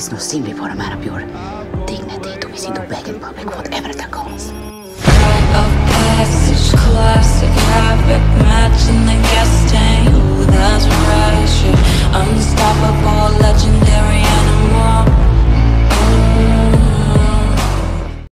It's no simile for a man of your dignity to be seen to beg in public, whatever the cause. Of passage, classic habit, matching.